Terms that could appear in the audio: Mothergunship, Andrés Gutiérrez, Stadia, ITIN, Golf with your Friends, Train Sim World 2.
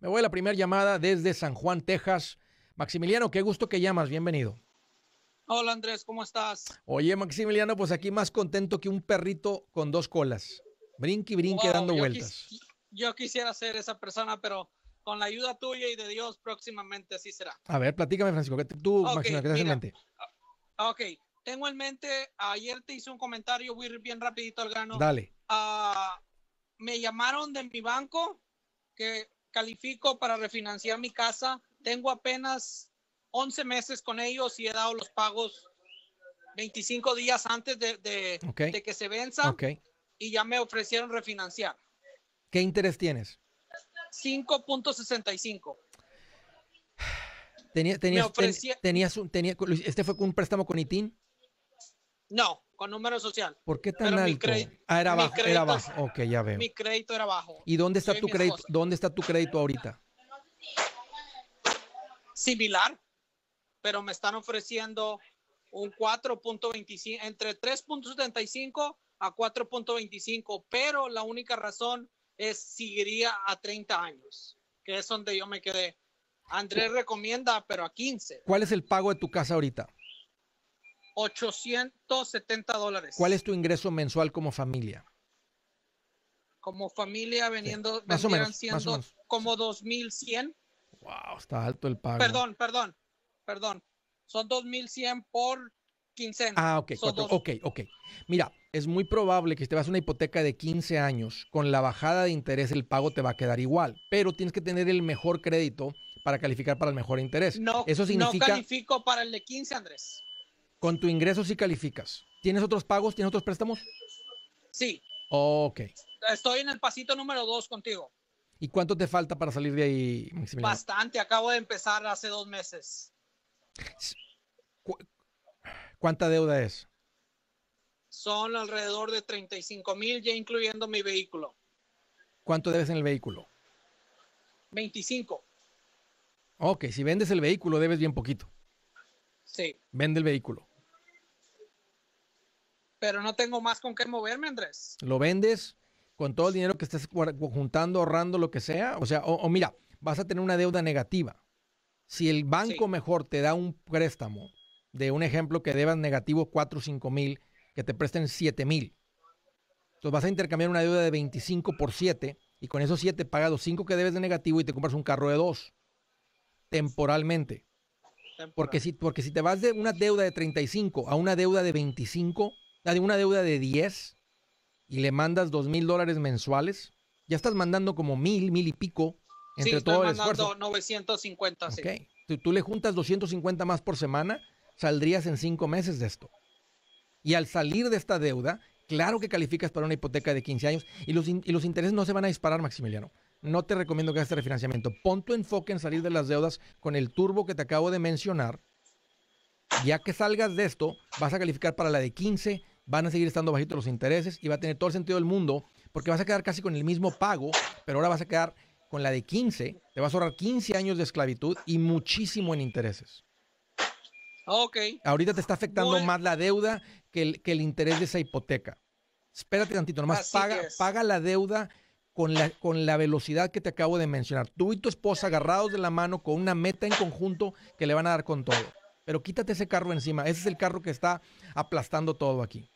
Me voy a la primera llamada desde San Juan, Texas. Maximiliano, qué gusto que llamas, bienvenido. Hola Andrés, ¿cómo estás? Oye Maximiliano, pues aquí más contento que un perrito con dos colas. Brinque y brinque, wow, dando vueltas. Yo quisiera ser esa persona, pero con la ayuda tuya y de Dios próximamente así será. A ver, platícame Francisco, tú okay, Maximiliano, ¿qué te has en mente? Ok, tengo en mente, ayer te hice un comentario, voy bien rapidito al grano. Dale. Me llamaron de mi banco que califico para refinanciar mi casa. Tengo apenas 11 meses con ellos y he dado los pagos 25 días antes de que se venza. Okay. Y ya me ofrecieron refinanciar. ¿Qué interés tienes? 5.65. ¿Tenías este fue un préstamo con ITIN? No, con número social. ¿Por qué tan alto? Era bajo, era bajo. Ok, ya veo. Mi crédito era bajo. ¿Y dónde está tu crédito? ¿Dónde está tu crédito ahorita? Similar, pero me están ofreciendo un 4.25, entre 3.75 a 4.25, pero la única razón es seguiría a 30 años, que es donde yo me quedé. Andrés recomienda, pero a 15. ¿Cuál es el pago de tu casa ahorita? $870. ¿Cuál es tu ingreso mensual como familia? Como familia veniendo, sí, más o menos, siendo más o menos. Como 2,100. Wow, está alto el pago. Perdón. Son 2,100 por quincena. Ah, ok, ok. Mira, es muy probable que si te vas a una hipoteca de 15 años, con la bajada de interés el pago te va a quedar igual, pero tienes que tener el mejor crédito para calificar para el mejor interés. No, eso significa, no califico para el de 15, Andrés. Con tu ingreso sí calificas. ¿Tienes otros pagos? ¿Tienes otros préstamos? Sí. Ok. Estoy en el pasito número 2 contigo. ¿Y cuánto te falta para salir de ahí, Maximiliano? Bastante, acabo de empezar hace 2 meses. ¿Cuánta deuda es? Son alrededor de 35,000, ya incluyendo mi vehículo. ¿Cuánto debes en el vehículo? 25. Ok, si vendes el vehículo debes bien poquito. Sí. Vende el vehículo. Pero no tengo más con qué moverme, Andrés. ¿Lo vendes? Con todo el dinero que estás juntando, ahorrando, lo que sea. O sea, o mira, vas a tener una deuda negativa. Si el banco mejor te da un préstamo, de un ejemplo que debas negativo 4 o 5,000, que te presten 7,000. Entonces vas a intercambiar una deuda de 25 por 7 y con esos 7 pagas los 5 que debes de negativo y te compras un carro de 2. Temporalmente. Porque si te vas de una deuda de 35 a una deuda de 25, de una deuda de 10... y le mandas $2,000 mensuales, ya estás mandando como 1,000, 1,000 y pico entre todo el esfuerzo. Sí, estoy mandando 950, okay. Sí. Tú le juntas 250 más por semana, saldrías en 5 meses de esto. Y al salir de esta deuda, claro que calificas para una hipoteca de 15 años y los intereses no se van a disparar, Maximiliano. No te recomiendo que hagas este refinanciamiento. Pon tu enfoque en salir de las deudas con el turbo que te acabo de mencionar. Ya que salgas de esto, vas a calificar para la de 15. Van a seguir estando bajitos los intereses y va a tener todo el sentido del mundo porque vas a quedar casi con el mismo pago, pero ahora vas a quedar con la de 15, te vas a ahorrar 15 años de esclavitud y muchísimo en intereses. Ok. Ahorita te está afectando más la deuda que el interés de esa hipoteca. Espérate tantito, nomás paga la deuda con la velocidad que te acabo de mencionar. Tú y tu esposa agarrados de la mano con una meta en conjunto que le van a dar con todo. Pero quítate ese carro encima, ese es el carro que está aplastando todo aquí.